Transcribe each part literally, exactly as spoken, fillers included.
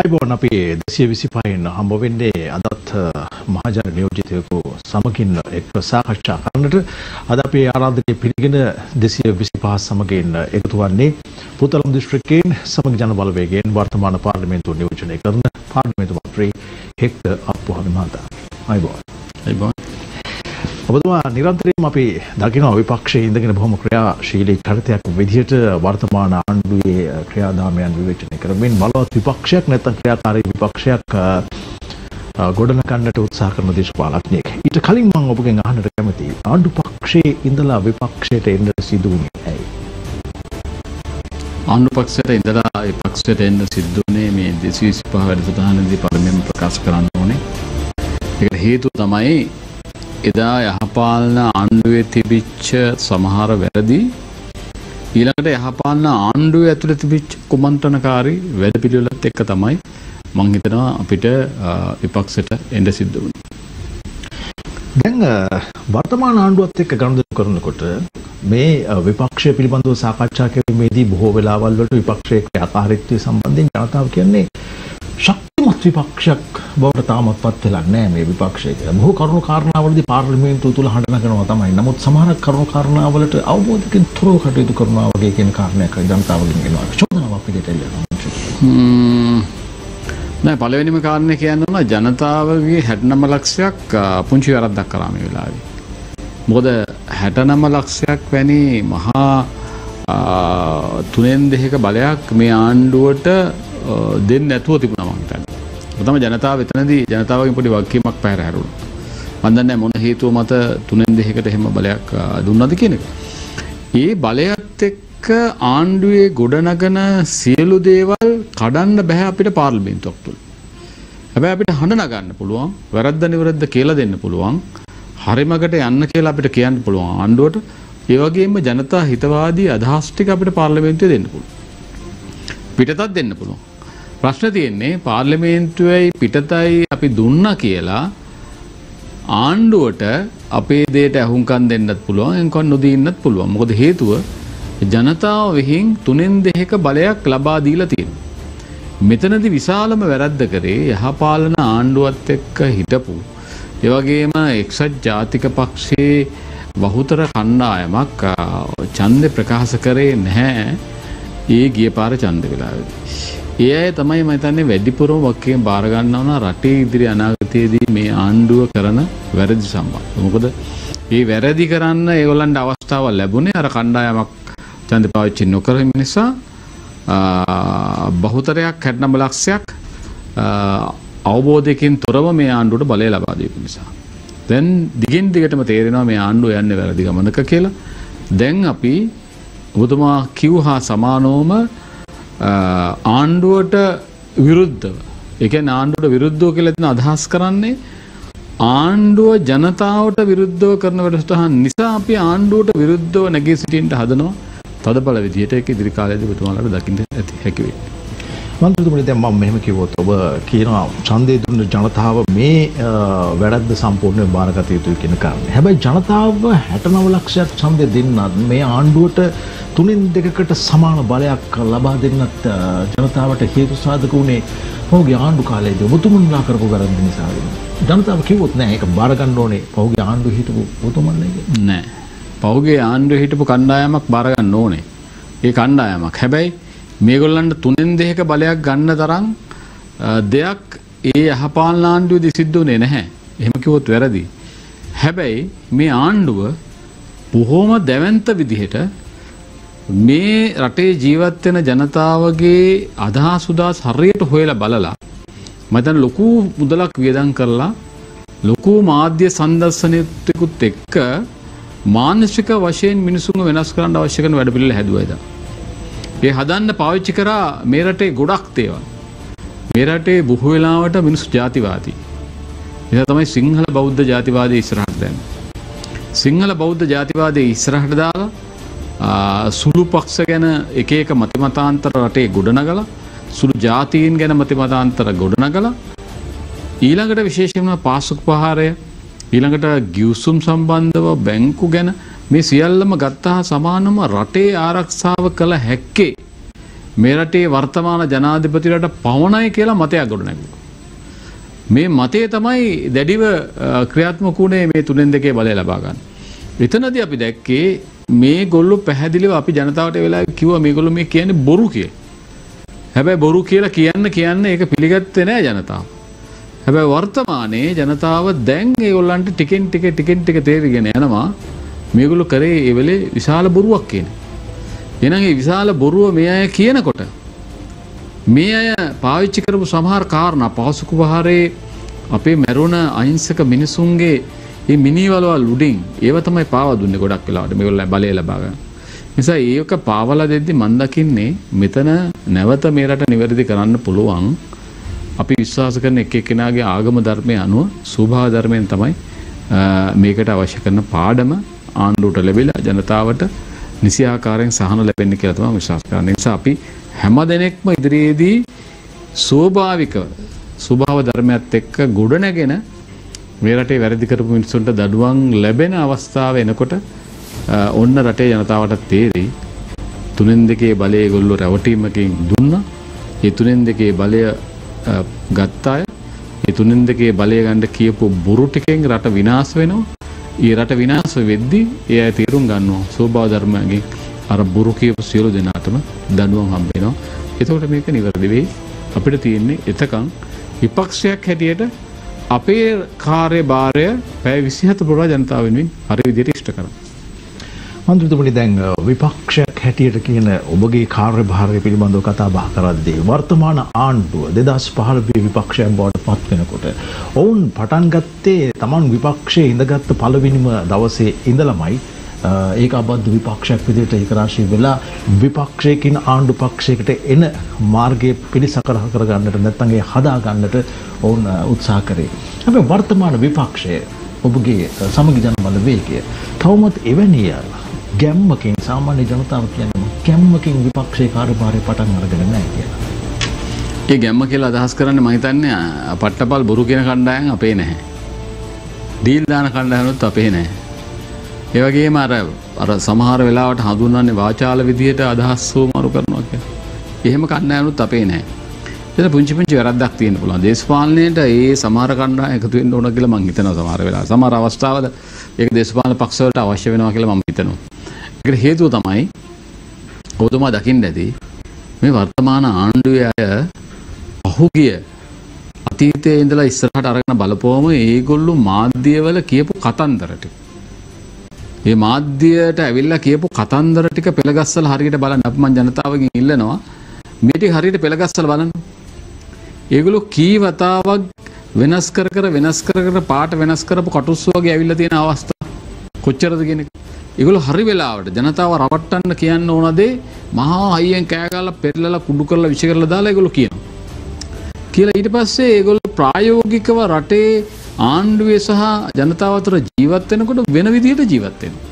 අයිබෝන් අපි දෙසිය විසිපහෙන් හම්බ වෙන්නේ අදත් මහජන නියෝජිතයෙකු සමගින් එක්ව සාකච්ඡා කරන්නට. අද අපි ආරාධනය පිළිගෙන දෙසිය විසිපහ සමගින් එකතු වන්නේ පුතලම් දිස්ත්‍රික්කයෙන් සමග ජන බලවේගයෙන් වර්තමාන පාර්ලිමේන්තුව නියෝජනය කරන පාර්ලිමේන්තු මන්ත්‍රී හෙක්ටර් අප්පුහාමි මහතා. අයිබෝන්. අයිබෝන්. ඔබතුමා නිරන්තරයෙන් අපි දකිනවා විපක්ෂයේ ඉඳගෙන බොහොම ක්‍රියාශීලී චරිතයක් විදිහට වර්තමාන ආණ්ඩුවේ ක්‍රියාදාමයන් විවේචනය කරමින් බලවත් විපක්ෂයක් නැත්නම් ක්‍රියාකාරී විපක්ෂයක් ගොඩනගන්නට උත්සාහ කරන දේශපාලඥයෙක්. ඊට කලින් මම ඔබගෙන් අහන්නට කැමතියි ආණ්ඩු පක්ෂයේ ඉඳලා විපක්ෂයට එන්න සිදු වුණේ ඇයි? ආණ්ඩු පක්ෂයට ඉඳලා ඒ පක්ෂයට එන්න සිද්ධුනේ මේ දෙසිය විසිපහ වැඩසටහනේදී පළමුවෙන් ප්‍රකාශ කරන්න ඕනේ. ඒකට හේතුව තමයි එදා යහපාලන ආණ්ඩුවේ තිබිච්ච සමහර වැරදි ඊළඟට යහපාලන ආණ්ඩුවේ ඇතුළේ තිබිච්ච කුමන්ත්‍රණකාරී වැඩපිළිවෙලත් එක්ක තමයි මම හිතනවා අපිට විපක්ෂයට එන්න සිද්ධ වුණේ. දැන් වර්තමාන ආණ්ඩුවත් එක්ක ගනුදෙනු කරනකොට මේ විපක්ෂය පිළිබඳව සාකච්ඡා කිරීමේදී බොහෝ වෙලාවල් වලට විපක්ෂයේ ක්‍රියාකාරීත්වය සම්බන්ධයෙන් ජනතාව කියන්නේ ශක්තිමත් විපක්ෂයක් බවට තාමත් පත් වෙලා නැහැ මේ විපක්ෂය කියලා. බොහෝ කරුණු කාරණාවලදී පාර්ලිමේන්තුව තුල හඬ නගනවා තමයි. නමුත් සමහර කරුණු කාරණාවලට අවබෝධකින් තොරව කටයුතු කරනවා වගේ කියන කාරණයක් ජනතාවගෙන් එනවා. චෝදනාවක් විදිහට එනවා. හ්ම්. නෑ පළවෙනිම කාරණේ කියනවා ජනතාවගේ හැටනම ලක්ෂයක් පුංචි වැරද්දක් කරා මේ වෙලාවේ. මොකද හැටනම ලක්ෂයක් වැනි මහා තුනෙන් දෙකක බලයක් මේ ආණ්ඩුවට දෙන්න නැතුව තිබුණා මං හිතන්නේ. තමයි ජනතාව එතනදී ජනතාවගෙන් පොඩි වගකීමක් පැහැර හැරුණා. මම දන්නේ නැහැ මොන හේතුව මත තුනෙන් දෙකකට එහෙම බලයක් දුන්නාද කියන එක. ඒ බලයත් එක්ක ආණ්ඩුවේ ගොඩනගන සියලු දේවල් කඩන්න බෑ අපිට පාර්ලිමේන්තුවක් තුල. හැබැයි අපිට හඬ නගන්න පුළුවන්, වැරද්ද නිවැරද්ද කියලා දෙන්න පුළුවන්, හරිමකට යන්න කියලා අපිට කියන්න පුළුවන් ආණ්ඩුවට. ඒ වගේම ජනතා හිතවාදී අදහස් ටික අපිට පාර්ලිමේන්තුවේ දෙන්න පුළුවන්. පිටතත් දෙන්න පුළුවන්. ප්‍රශ්න තියෙන්නේ පාර්ලිමේන්තුවේයි පිටතයි අපි දුන්නා කියලා ආණ්ඩුවට අපේ දෙයට අහුම්කම් දෙන්නත් පුළුවන්, එන්කොන් නොදී ඉන්නත් පුළුවන්. මොකද හේතුව ජනතාව විහිං තුනෙන් දෙකක බලයක් ලබා දීලා තියෙනවා. මෙතනදී විශාලම වැරද්ද කරේ යහපාලන ආණ්ඩුවත් එක්ක හිටපු ඒ වගේම එක්සත් ජාතික පක්ෂයේ බහුතර කණ්ඩායමක් ඡන්දේ ප්‍රකාශ කරේ නැහැ. ඒ ගිය පාර ඡන්ද වෙලාවේදී ඒ අය තමයි මම හිතන්නේ වැඩිපුරම වක්කයෙන් බාර ගන්නවා රටේ ඉදිරි අනාගතයේදී මේ ආණ්ඩුව කරන වැරදි සම්බන්ධ. මොකද මේ වැරදි කරන්න ඒගොල්ලන්ට අවස්ථාවක් ලැබුණේ අර කණ්ඩායමක් ඡන්ද පාවිච්චි නොකර ඉන්න නිසා බහුතරයක් හැටනම ලක්ෂයක් අවබෝධයෙන් තොරව මේ ආණ්ඩුවට බලය ලබා දීපු නිසා. දැන් දිගින් දිගටම තේරෙනවා මේ ආණ්ඩුව යන්නේ වැරදි ගමනක කියලා. දැන් අපි ඔබතුමා කිව් හා සමානෝම ආණ්ඩුවට විරුද්ධව, ඒ කියන්නේ ආණ්ඩුවට විරුද්ධව කියලා දෙන අදහස් කරන්නේ ආණ්ඩුව ජනතාවට විරුද්ධව කරන වැඩසටහන් නිසා අපි ආණ්ඩුවට විරුද්ධව නැගී සිටින්න හදනවා. තදබල විදියට ඒක ඉදිරි කාලයේදී ඔබතුමාලාට දකින්න ඇති හැකි වෙයි. මන්ත්‍රීතුමනි, දැන් මම මෙහෙම කිව්වොත් ඔබ කියනවා ඡන්දේ දුන්න ජනතාව මේ වැරද්ද සම්පූර්ණයෙන් බාරගත යුතුයි කියන කාරණේ. හැබැයි ජනතාව හැටනම ලක්ෂයක් ඡන්දේ දෙන්නත් මේ ආණ්ඩුවට තුනෙන් දෙකකට සමාන බලයක් ලබා දෙන්නත් ජනතාවට හේතු සාධක වුණේ පහුගිය ආණ්ඩු කාලයේදී ඔබතුමන්ලා කරපු වැරද්ද නිසා. ජනතාව කිව්වොත් නෑ ඒක බාර ගන්න ඕනේ පහුගිය ආණ්ඩු හිටපු ඔබතුමන්ලා කියලා. නෑ. පහුගිය ආණ්ඩු හිටපු කණ්ඩායමක් බාර ගන්න ඕනේ. ඒ කණ්ඩායමක්. හැබැයි මේගොල්ලන්ට තුනෙන් දෙකක බලයක් ගන්න තරම් දෙයක් ඒ යහපාලන ආණ්ඩුවේදී සිද්ධ වුණේ නැහැ. එහෙම කිව්වොත් වැරදි. හැබැයි මේ ආණ්ඩුව බොහොම දැවැන්ත විදිහට මේ රටේ ජීවත් වෙන ජනතාවගේ අදහස් උදාස් හරියට හොයලා බලලා මම දැන් ලොකු මුදලක් වියදම් කරලා ලොකු මාධ්‍ය සංදර්ශනයකුත් එක්ක මානසික වශයෙන් මිනිසුන්ව වෙනස් කරන්න අවශ්‍ය කරන වැඩ පිළිවෙල හැදුවා ඉතින්. ඒ හදන්න පාවිච්චි කරා මේ රටේ ගොඩක් දේවල්. මේ රටේ බොහෝ වෙලාවට මිනිස්සු ජාතිවාදී. ඒක තමයි සිංහල බෞද්ධ ජාතිවාදී ඉස්සරහට දැම්මේ. සිංහල බෞද්ධ ජාතිවාදී ඉස්සරහට දාලා සුළු පක්ෂ ගැන එක එක මතිමතාන්තර රටේ ගොඩනගලා සුළු ජාතීන් ගැන මතිමතාන්තර ගොඩනගලා ඊළඟට විශේෂයෙන්ම පාසුක ප්‍රහාරය ඊළඟට ගිවිසුම් සම්බන්ධව බැංකු ගැන මේ සියල්ලම ගත්තා සමානම රටේ ආරක්ෂාව කළ හැක්කේ मेरटे वर्तमान जनाधिपति पवनय के मत आगोड़ना मे मते तमय दडिव क्रियात्मकूने मे तुनेंदे बल भागा इतनदी अभी देखे मे गोलू पेहदिल अभी जनता क्यों मे गोलू मे कि बोरू किए है भाई बोरू किए कियान कियान एक पिलिगत्तेने जनता है भाई वर्तमाने जनता देंगे टिकेन टिके टिकेन टिके तेरगेने ऐनवा मे गोलू करे ये विशाल बोरू अक्केने ऐना विशाल बोरू मे आया किएन कोट मे आय पाविच्चिकर संहार कारण पासुकुहारे अपे मेरोन अहिंसक मिनिसुंगे ये मिनी वाला लुडिंग ये तम पाव दुनिया गोड़ा मेल बल बाग मिसा ये पावल दी मंदकी मितन नवत मेरट निवरदी करा पुलवां अभी विश्वास करके आगम धर्मे अनु शुभा धर्मे तमय मेकट आवश्यक पाडम आंडूट लबील जनता वट निशियाकार सहन लबेन के विश्वास अभी हेमदनेक्म इदरेदी स्वाभाविक स्वभाव धर्मे तेक् गुडनगेन मेरटे वेरदी कर मिनसुंट दडवांग लबेन अवस्था वेनकोट उन्न रटे जनता वट तेरी तुनिंदे बल गोलू रवटीम की दुन्न ये तुनिंदे बल गत्ताय ये तुनिंदे बल गंड कियपु बुरुटिके रट विनाशवेनो ये रट विनाश वेद्दी ये तीरुंगानो शोभा धर्म की अर बुरु कियपु सीरो दिनाटम दनुवं हम्बेनो इतोट मेक निवर्दिवे අපිට තියෙන්නේ එතකන් විපක්ෂයක් හැටියට අපේ කාර්යභාරය පැය විසිහත පුරා ජනතාව වෙනුවෙන් හරි විදිහට ඉෂ්ට කරනවා. මන්ත්‍රීතුමනි දැන් විපක්ෂයක් හැටියට කියන ඔබගේ කාර්යභාරය පිළිබඳව කතා බහ කරද්දී වර්තමාන ආණ්ඩුව දෙදහස් පහළොව විපක්ෂයෙන් බවට පත් වෙනකොට ඔවුන් පටන් ගත්තේ Taman විපක්ෂයේ ඉඳගත් පළවෙනිම දවසේ ඉඳලමයි ඒක අබද්ධ විපක්ෂයක් විදිහට ඒකරාශී වෙලා විපක්ෂයකින් ආණ්ඩු පක්ෂයකට එන මාර්ගයේ පිළිසකරහ කර ගන්නට නැත්නම් ඒ හදා ගන්නට වුණ උත්සාහ කරේ. හැබැයි වර්තමාන විපක්ෂය ඔබගේ සමගි ජනබල වේගය තවමත් එවැනි ගැම්මකින් සාමාන්‍ය ජනතාව කියන්නේ ගැම්මකින් විපක්ෂයේ කාර්යභාරය පටන් අරගෙන නැහැ කියලා. ඒ ගැම්ම කියලා අදහස් කරන්නේ මම හිතන්නේ පට්ටපල් බොරු කියන කණ්ඩායම් අපේ නැහැ. දීල් දාන කණ්ඩායමත් අපේ නැහැ. ඒ වගේම අර අර සමහර වෙලාවට හඳුන්වන්නේ වාචාල විදියට අදහස් සෝමාරු කරනවා කියලා. එහෙම කණ්ඩායමනුත් අපේ නැහැ. එතන පුංචි පුංචි වැරද්දක් තියෙන්න පුළුවන්. දේශපාලනයේට ඒ සමහර කණ්ඩායම් එකතු වෙන්න ඕන කියලා මම හිතනවා සමහර වෙලාවට. සමහර අවස්ථාවල ඒක දේශපාලන පක්ෂ වලට අවශ්‍ය වෙනවා කියලා මම හිතනවා. ඒකට හේතුව තමයි ඔබතුමා දකින්න ඇති මේ වර්තමාන ආණ්ඩුවේ අය පහුගිය අතීතයේ ඉඳලා ඉස්සරහට අරගෙන බලපුවම ඒගොල්ලෝ මාධ්‍යවල කියපු කතන්දර ටික ये माध्यट अवेल्ला කියපු කතන්දර ටික පෙළගස්සලා හරියට බලන්න අප මන් ජනතාවගෙන් ඉල්ලනවා මේ ටික හරියට පෙළගස්සලා බලන්න. ඒගොල්ලෝ කී වතාවක් වෙනස් කර කර වෙනස් කර කර පාට වෙනස් කරපු කටුස්සු වගේ අවිල්ලා තියෙන අවස්ථා කොච්චරද කියන එක. ඒගොල්ලෝ හරි වෙලාවට ජනතාව රවට්ටන්න කියන්න ඕන දේ මහා හයියෙන් කෑ ගහලා පෙරලලා කුඩු කරලා විශ් කරලා දාලා ඒගොල්ලෝ කියනවා. කියලා ඊට පස්සේ ඒගොල්ලෝ ප්‍රායෝගිකව රටේ ආණ්ඩුවේ සහ ජනතාව අතර ජීවත් වෙනකොට වෙන විදිහට ජීවත් වෙනවා.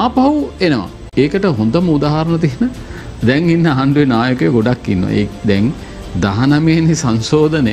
ආපහු එනවා. ඒකට හොඳම උදාහරණ තියෙන දැන් ඉන්න ආණ්ඩුවේ නායකයෝ ගොඩක් ඉන්නවා. ඒ දැන් දහනවය වෙනි සංශෝධනය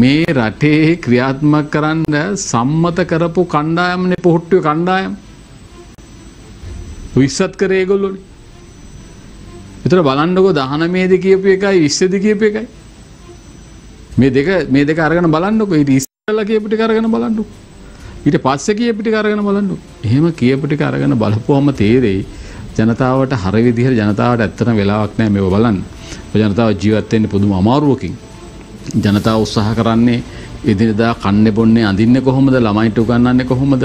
මේ රටේ ක්‍රියාත්මක කරන්න සම්මත කරපු කණ්ඩායම්නේ පොහොට්ටුවේ කණ්ඩායම්. විශ්සත් කරේ ඒගොල්ලෝනේ. ඒතර බලන්නකෝ දහනවය දී කියපු එකයි විස්ස දී කියපු එකයි. මේ දෙක මේ දෙක අරගෙන බලන්නකෝ ඊට කියපිට කරගෙන බලන්න. ඊට පස්සේ කියපිට කරගෙන බලන්න. එහෙම කියපිට කරගෙන බලපුවම තේරෙයි ජනතාවට හරිය විදිහට ජනතාවට ඇත්තටම වෙලාවක් නැහැ මේව බලන්න. ජනතාව ජීවත් වෙන්නේ පුදුම අමාරුවකින්. ජනතාව උත්සාහ කරන්නේ එදිනදා කන්නේ බොන්නේ අඳින්නේ කොහොමද ළමයිට උගන්වන්නේ කොහොමද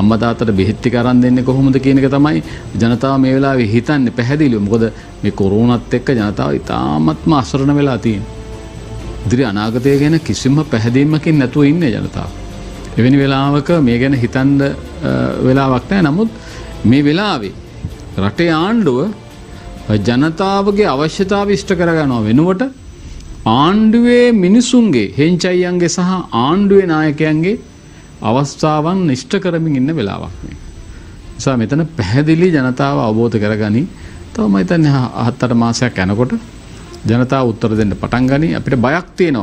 අම්මා තාත්තට බෙහෙත් ටික අරන් දෙන්නේ කොහොමද කියන එක තමයි ජනතාව මේ වෙලාවේ හිතන්නේ පැහැදිලිව. මොකද මේ කොරෝනාත් එක්ක ජනතාව ඉතාමත්ම අසරණ වෙලා තියෙනවා. ඉදිරි අනාගතය ගැන කිසිම පැහැදීමකින් නැතුව ඉන්නේ ජනතාව. එවැනි වෙලාවක මේ ගැන හිතන්න වෙලාවක් නැහැ. නමුත් මේ වෙලාවේ රටේ ආණ්ඩුව ජනතාවගේ අවශ්‍යතාව ඉෂ්ට කරගනව වෙනුවට ආණ්ඩුවේ මිනිසුන්ගේ හෙන්චයියන්ගේ සහ ආණ්ඩුවේ නායකයන්ගේ අවස්ථාවන් ඉෂ්ට කරමින් ඉන්න වෙලාවක් මේ. නිසා මෙතන පැහැදිලි ජනතාව අවබෝධ කරගනි. තව මම හිතන්නේ හත් අට මාසයක් යනකොට जनता उत्तर दें पटंगनी अपने भयक्न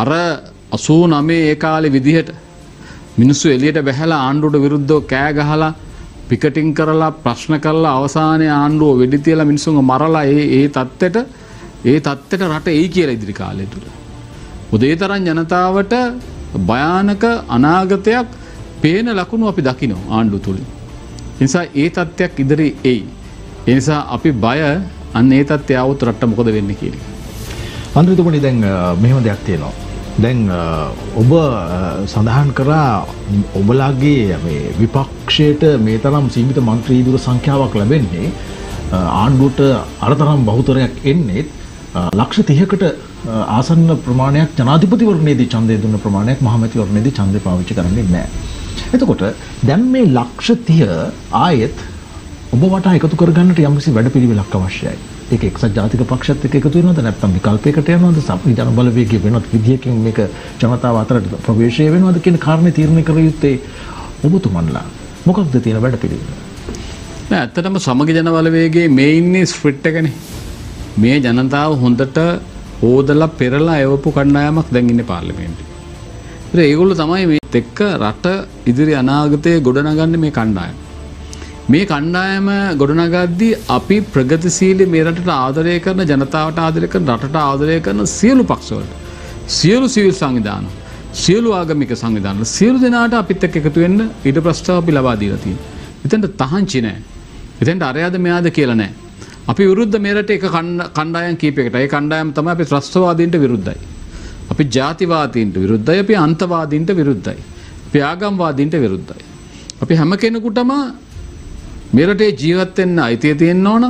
अर असू नमे एक विधिहट मिनसु एलियट बेहला आंडूड विरुद्ध क्या गहला पिकटिंग करला प्रश्न करला अवसाने आंडो वेडितेला मिनिसुंग मरला ए ए तत्तेට ඒ තත්ත්වයට රට එයි කියලා ඉදිරි කාලය තුල උදේ තරම් ජනතාවට භයානක අනාගතයක් පේන ලකුණු අපි දකිනවා ආණ්ඩුව තුල. ඒ නිසා ඒ තත්ත්වයක් ඉදිරි එයි. ඒ නිසා අපි බය අන්න ඒ තත්ත්වය આવුත් රට මොකද වෙන්නේ කියලා. අන්තිමට දැන් මෙහෙම දෙයක් තියෙනවා. දැන් ඔබ සඳහන් කරා ඔබලාගේ මේ විපක්ෂයට මේ තරම් සීමිත മന്ത്രി දුර සංඛ්‍යාවක් ලැබෙන්නේ ආණ්ඩුවට අර තරම් බහුතරයක් එන්නේ लक्ष तीहकट आसन प्रमाणक जनाधिपति वर्गने चंदे दुन प्रमाणक महामति वर्गने चंदे पाविची करने मैं එතකොට දැන් මේ ලක්ෂ තිහ ආයත් ඔබ වට එකතු කර ගන්නට යම් කිසි වැඩපිළිවෙලක් අවශ්‍යයි. ඒක එක්සත් ජාතික පක්ෂත් එක්ක එකතු වෙනවද නැත්නම් විකල්පයකට යනවද සම්පූර්ණ ජන බලවේගය වෙනත් විදියකින් මේක ජනතාව අතරට ප්‍රවේශය වෙනවද කියන කාරණේ තීරණය කර යුත්තේ ඔබතුමන්ලා. මොකක්ද තියෙන වැඩපිළිවෙල? නෑ ඇත්තටම සමග ජන බලවේගයේ මේ ඉන්නේ ස්ප්‍රිට් එකනේ. මේ ජනතාව හොඳට හොදලා පෙරලා එවපු කණ්ඩායමක් දැන් ඉන්නේ පාර්ලිමේන්තුවේ. ඉතින් ඒගොල්ලෝ තමයි මේත් එක්ක රට ඉදිරි අනාගතයේ ගොඩනගන්නේ මේ කණ්ඩායම. මේ කණ්ඩායම ගොඩනගද්දී අපි ප්‍රගතිශීලී මේ රටට ආදරය කරන ජනතාවට ආදරය කරන රටට ආදරය කරන සියලු පක්ෂවලට සියලු සිවිල් සංවිධාන සියලු ආගමික සංවිධාන සියලු දෙනාට අපිත් එක්ක එකතු වෙන්න ඊට ප්‍රස්තාව අපි ලබා දීලා තියෙනවා. එතෙන්ට තහංචි නැහැ. එතෙන්ට අරයාද මෙයාද කියලා නැහැ. අපි විරුද්ධ මෙරට එක කණ්ඩායම් කීපයකට. ඒ කණ්ඩායම් තමයි අපි ත්‍රස්තවාදීන්ට විරුද්ධයි. අපි ජාතිවාදීන්ට විරුද්ධයි. අපි අන්තවාදීන්ට විරුද්ධයි. අපි ආගම්වාදීන්ට විරුද්ධයි. අපි හැම කෙනෙකුටම මෙරටේ ජීවත් වෙන්න අයිතිය තියෙන්න ඕන.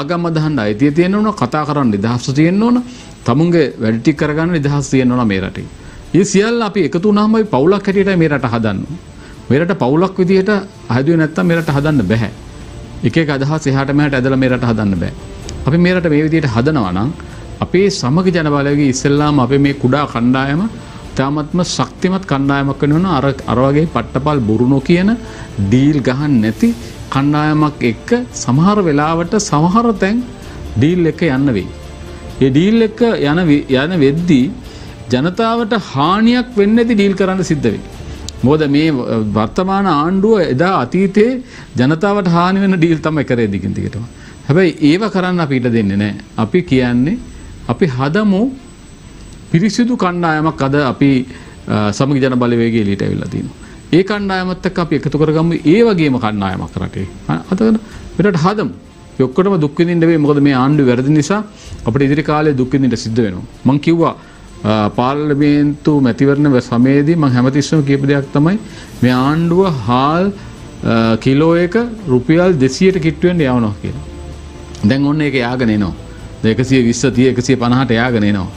ආගම් අදහන්න අයිතිය තියෙන්න ඕන. කතා කරන්න නිදහස තියෙන්න ඕන. තමුන්ගේ වැඩ ටික කරගන්න නිදහස තියෙන්න ඕන මේ රටේ. මේ සියල්ල අපි එකතු වුණාම අපි පවුලක් හැටියට මේ රට හදන්නේ. මේ රට පවුලක් විදිහට හදුවේ නැත්තම් මේ රට හදන්න බෑ. එක එක අදහස් එහාට මෙහාට ඇදලා මේ රට හදන්න බෑ. අපි මේ රට මේ විදිහට හදනවා නම් අපේ සමග ජන බලවේගයේ ඉස්සෙල්ලාම අපේ මේ කුඩා කණ්ඩායම තාමත්ම ශක්තිමත් කණ්ඩායමක් වෙන්න ඕන. අර අර වගේ පට්ටපල් බුරුණෝ කියන ඩීල් ගහන්න නැති කණ්ඩායමක් එක්ක සමහර වෙලාවට සමහර තැන් ඩීල් එක යන්න වෙයි. මේ ඩීල් එක යන යන වෙද්දී ජනතාවට හානියක් වෙන්නේ නැති ඩීල් කරන්න සිද්ධ වෙයි. මොකද මේ වර්තමාන ආණ්ඩුව එදා අතීතයේ ජනතාවට හානි වෙන ඩීල් තමයි කරේ දිගින් දිගටම. හැබැයි ඒව කරන්න අපිට දෙන්නේ නැහැ. අපි කියන්නේ අපි හදමු පිරිසිදු කණ්ඩායමක් අද අපි සමගි ජන බලවේගයේ එළියට අවිලා තිනවා. ඒ කණ්ඩායමත් එක්ක අපි එකතු කරගමු ඒ වගේම කණ්ඩායමක් රටේ. අතන මෙතනට හදමු. අපි ඔක්කොටම දුක් විඳින්න වෙයි. මොකද මේ ආණ්ඩුව වැරදි නිසා අපිට ඉදිරි කාලේ දුක් විඳින්න සිද්ධ වෙනවා. මම කිව්වා පාර්ලිමේන්තු මැතිවරණ සමයේදී මම හැමතිස්සම කියපු දෙයක් තමයි මේ ආණ්ඩුව හාල් කිලෝ එක රුපියල් දෙසියයට කිට්ටු වෙන්න යවනවා කියලා. දැන් ඔන්න ඒක යාගෙන එනවා. දැන් එකසිය විස්ස තිහ එකසිය පනහට යාගෙන එනවා.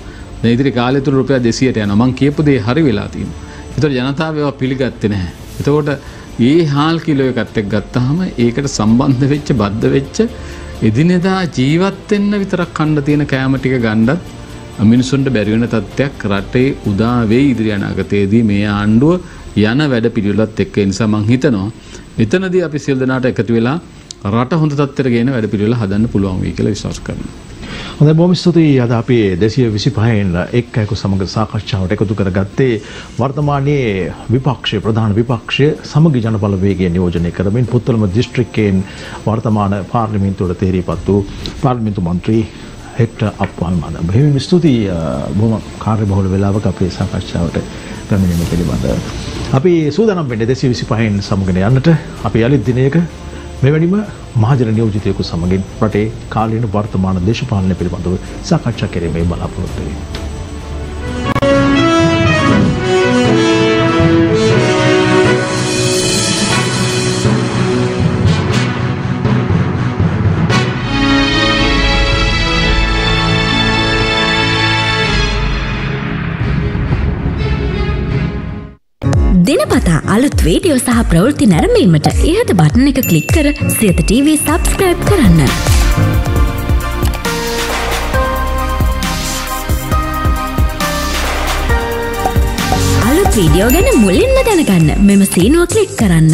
දැන් ඉදිරි කාලය තුල රුපියල් දෙසියට යනවා. මම කියපු දේ හරි වෙලා තියෙනවා. ඒතකොට ජනතාව ඒවා පිළිගත්තේ නැහැ. ඒතකොට මේ හාල් කිලෝ එකත් එක්ක ගත්තාම ඒකට සම්බන්ධ වෙච්ච බද්ධ වෙච්ච එදිනෙදා ජීවත් වෙන්න විතරක් කන්න තියෙන කෑම ටික ගන්නත් මිනිසුන්ට බැරි වෙන තත්ත්වයක් රටේ උදා වෙයි ඉදිරි අනාගතයේදී මේ ආණ්ඩුව යන වැඩ පිළිවෙලත් එක්ක. ඒ නිසා මම හිතනවා එතනදී අපි සියලු දෙනාට එකතු වෙලා රට හොඳ තත්ත්වයකට ගේන වැඩ පිළිවෙල හදන්න පුළුවන් වෙයි කියලා විශ්වාස කරනවා. හොඳයි, බොහොම ස්තුතියි. අද අපි දෙසිය විසිපහෙන් එක් අයකු සමග සාකච්ඡාවට එකතු කරගත්තේ වර්තමානයේ විපක්ෂයේ ප්‍රධාන විපක්ෂය සමගි ජන බලවේගය නියෝජනය කරමින් පුත්තලම දිස්ත්‍රික්කයෙන් වර්තමාන පාර්ලිමේන්තුවට තේරීපත් වූ පාර්ලිමේන්තු මන්ත්‍රී හෙක්ටර් අප්පුහාමි මහතා. බොහොම ස්තුතියි. බොහොම කාර්යබහුල වෙලාවක අපේ සාකච්ඡාවට පැමිණීම පිළිබඳව අපි සූදානම් වෙන්නේ දෙසිය විසිපහෙන් සමගින් යන්නට. අපි යලි දිනයක මෙවැනිම මහජන නියෝජිතයෙකු සමගින් රටේ කාලීන වර්තමාන දේශපාලනය පිළිබඳව සාකච්ඡා කිරීමේ බලාපොරොත්තු වෙමි. අලුත් වීඩියෝ සහ ප්‍රවෘත්ති නැරඹීමට ඉහත බටන් එක ක්ලික් කර සියත ටීවී සබ්ස්ක්‍රයිබ් කරන්න. අලුත් වීඩියෝ ගැන මුලින්ම දැනගන්න මෙම සීනුව ක්ලික් කරන්න.